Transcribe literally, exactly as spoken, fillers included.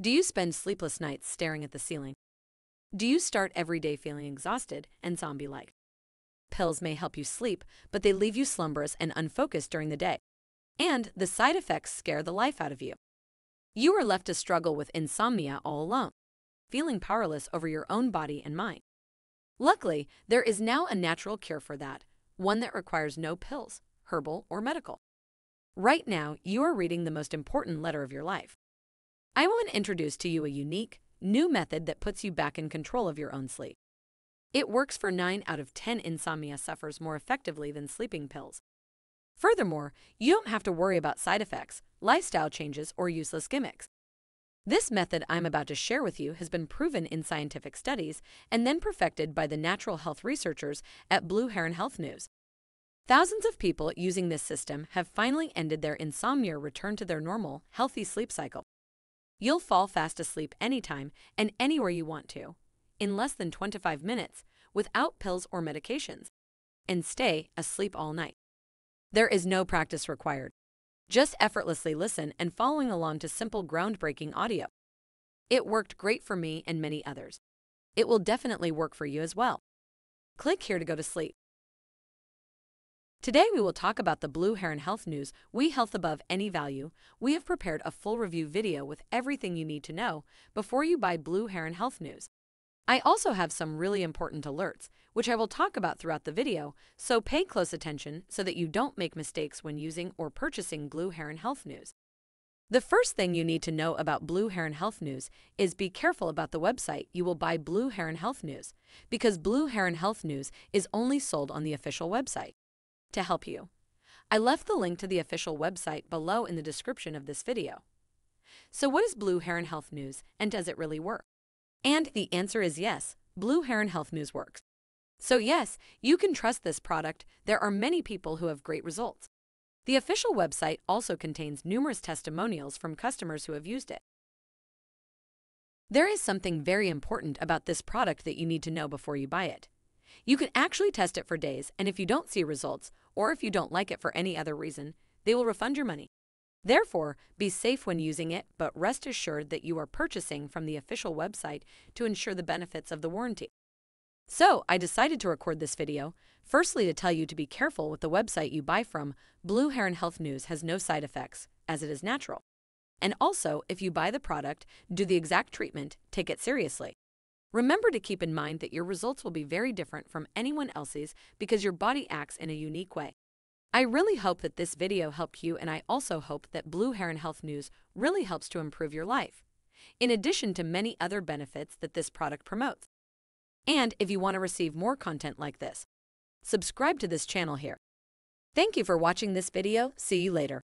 Do you spend sleepless nights staring at the ceiling? Do you start every day feeling exhausted and zombie-like? Pills may help you sleep, but they leave you slumberous and unfocused during the day. And the side effects scare the life out of you. You are left to struggle with insomnia all alone, feeling powerless over your own body and mind. Luckily, there is now a natural cure for that, one that requires no pills, herbal or medical. Right now, you are reading the most important letter of your life. I want to introduce to you a unique, new method that puts you back in control of your own sleep. It works for nine out of ten insomnia sufferers more effectively than sleeping pills. Furthermore, you don't have to worry about side effects, lifestyle changes, or useless gimmicks. This method I'm about to share with you has been proven in scientific studies and then perfected by the natural health researchers at Blue Heron Health News. Thousands of people using this system have finally ended their insomnia, returned to their normal, healthy sleep cycle. You'll fall fast asleep anytime and anywhere you want to, in less than twenty-five minutes, without pills or medications, and stay asleep all night. There is no practice required. Just effortlessly listen and following along to simple, groundbreaking audio. It worked great for me and many others. It will definitely work for you as well. Click here to go to sleep. Today we will talk about the Blue Heron Health News. We health above any value. We have prepared a full review video with everything you need to know before you buy Blue Heron Health News. I also have some really important alerts, which I will talk about throughout the video, so pay close attention so that you don't make mistakes when using or purchasing Blue Heron Health News. The first thing you need to know about Blue Heron Health News is be careful about the website you will buy Blue Heron Health News, because Blue Heron Health News is only sold on the official website. To help you, I left the link to the official website below in the description of this video. So what is Blue Heron Health News and does it really work? And the answer is yes, Blue Heron Health News works. So yes, you can trust this product. There are many people who have great results. The official website also contains numerous testimonials from customers who have used it. There is something very important about this product that you need to know before you buy it. You can actually test it for days, and if you don't see results, or if you don't like it for any other reason, they will refund your money. Therefore, be safe when using it, but rest assured that you are purchasing from the official website to ensure the benefits of the warranty. So, I decided to record this video, firstly to tell you to be careful with the website you buy from. Blue Heron Health News has no side effects, as it is natural. And also, if you buy the product, do the exact treatment, take it seriously. Remember to keep in mind that your results will be very different from anyone else's because your body acts in a unique way. I really hope that this video helped you, and I also hope that Blue Heron Health News really helps to improve your life, in addition to many other benefits that this product promotes. And if you want to receive more content like this, subscribe to this channel here. Thank you for watching this video. See you later.